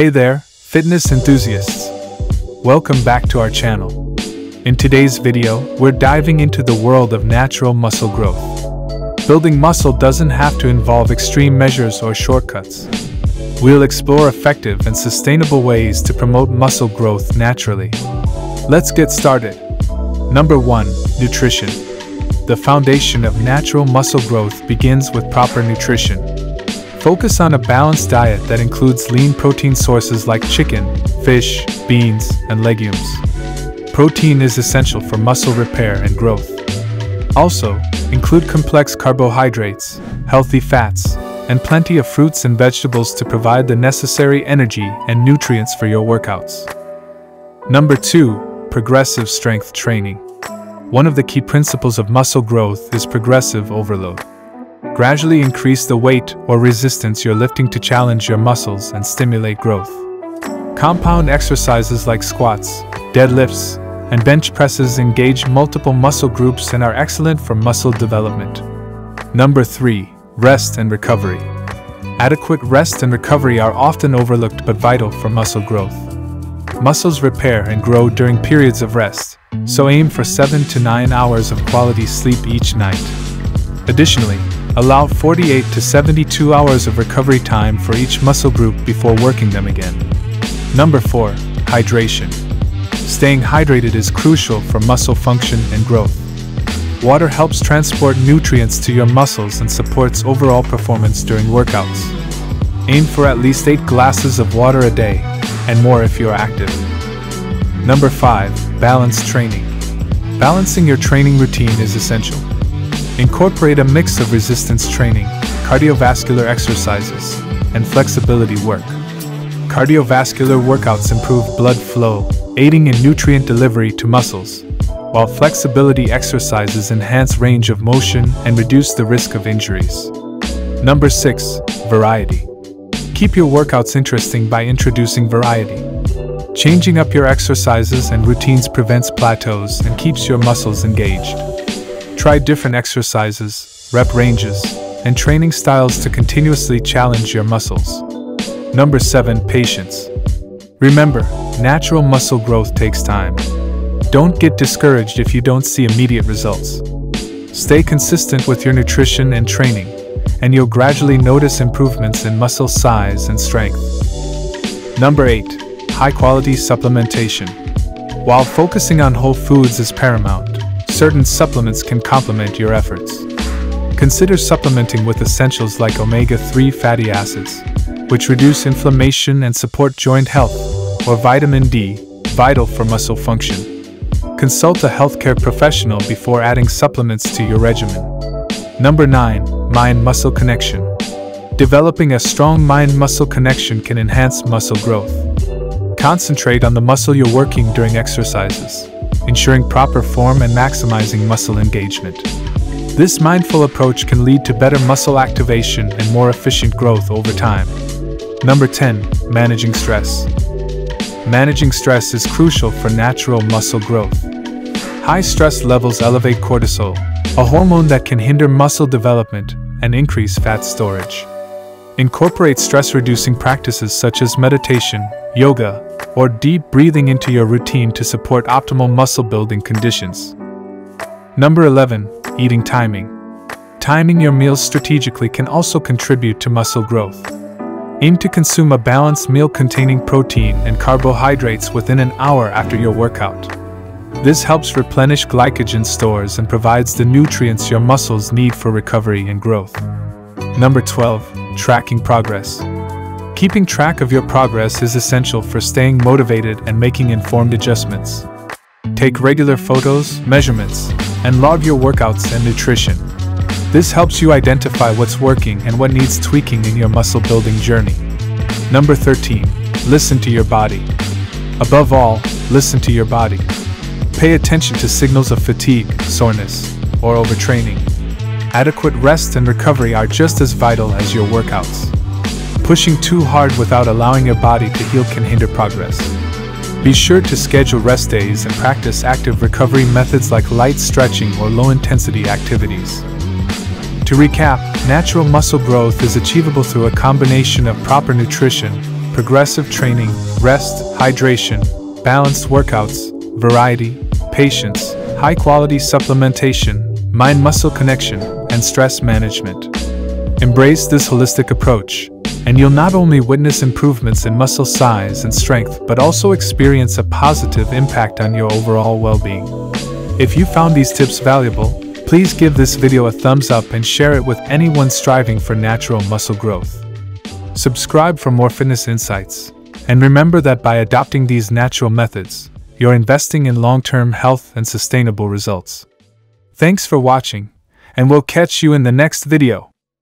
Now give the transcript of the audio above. Hey there, fitness enthusiasts. Welcome back to our channel. In today's video, we're diving into the world of natural muscle growth. Building muscle doesn't have to involve extreme measures or shortcuts. We'll explore effective and sustainable ways to promote muscle growth naturally. Let's get started. Number 1. Nutrition. The foundation of natural muscle growth begins with proper nutrition. Focus on a balanced diet that includes lean protein sources like chicken, fish, beans, and legumes. Protein is essential for muscle repair and growth. Also, include complex carbohydrates, healthy fats, and plenty of fruits and vegetables to provide the necessary energy and nutrients for your workouts. Number 2. Progressive strength training. One of the key principles of muscle growth is progressive overload. Gradually increase the weight or resistance you're lifting to challenge your muscles and stimulate growth. Compound exercises like squats, deadlifts, and bench presses engage multiple muscle groups and are excellent for muscle development. Number 3. Rest and recovery. Adequate rest and recovery are often overlooked but vital for muscle growth. Muscles repair and grow during periods of rest, so aim for 7 to 9 hours of quality sleep each night. Additionally, allow 48 to 72 hours of recovery time for each muscle group before working them again. Number 4. Hydration. Staying hydrated is crucial for muscle function and growth. Water helps transport nutrients to your muscles and supports overall performance during workouts. Aim for at least 8 glasses of water a day, and more if you're active. Number 5. Balanced training. Balancing your training routine is essential. Incorporate a mix of resistance training, cardiovascular exercises, and flexibility work. Cardiovascular workouts improve blood flow, aiding in nutrient delivery to muscles, while flexibility exercises enhance range of motion and reduce the risk of injuries. Number 6. Variety. Keep your workouts interesting by introducing variety. Changing up your exercises and routines prevents plateaus and keeps your muscles engaged. Try different exercises, rep ranges, and training styles to continuously challenge your muscles. Number 7. Patience. Remember, natural muscle growth takes time. Don't get discouraged if you don't see immediate results. Stay consistent with your nutrition and training, and you'll gradually notice improvements in muscle size and strength. Number 8. High-quality supplementation. While focusing on whole foods is paramount, certain supplements can complement your efforts. Consider supplementing with essentials like omega-3 fatty acids, which reduce inflammation and support joint health, or vitamin D, vital for muscle function. Consult a healthcare professional before adding supplements to your regimen. Number 9. Mind-muscle connection. Developing a strong mind-muscle connection can enhance muscle growth. Concentrate on the muscle you're working during exercises, ensuring proper form and maximizing muscle engagement. This mindful approach can lead to better muscle activation and more efficient growth over time. Number 10. Managing stress. Managing stress is crucial for natural muscle growth. High stress levels elevate cortisol, a hormone that can hinder muscle development and increase fat storage. Incorporate stress-reducing practices such as meditation, yoga, or deep breathing into your routine to support optimal muscle-building conditions. Number 11. Eating timing. Timing your meals strategically can also contribute to muscle growth. Aim to consume a balanced meal containing protein and carbohydrates within an hour after your workout. This helps replenish glycogen stores and provides the nutrients your muscles need for recovery and growth. Number 12. Tracking progress. Keeping track of your progress is essential for staying motivated and making informed adjustments. Take regular photos, measurements, and log your workouts and nutrition. This helps you identify what's working and what needs tweaking in your muscle-building journey. Number 13. Listen to your body. Above all, listen to your body. Pay attention to signals of fatigue, soreness, or overtraining. Adequate rest and recovery are just as vital as your workouts. Pushing too hard without allowing your body to heal can hinder progress. Be sure to schedule rest days and practice active recovery methods like light stretching or low-intensity activities. To recap, natural muscle growth is achievable through a combination of proper nutrition, progressive training, rest, hydration, balanced workouts, variety, patience, high-quality supplementation, mind-muscle connection, and stress management. Embrace this holistic approach, and you'll not only witness improvements in muscle size and strength, but also experience a positive impact on your overall well-being. If you found these tips valuable, please give this video a thumbs up and share it with anyone striving for natural muscle growth. Subscribe for more fitness insights, and remember that by adopting these natural methods, you're investing in long-term health and sustainable results. Thanks for watching, and we'll catch you in the next video.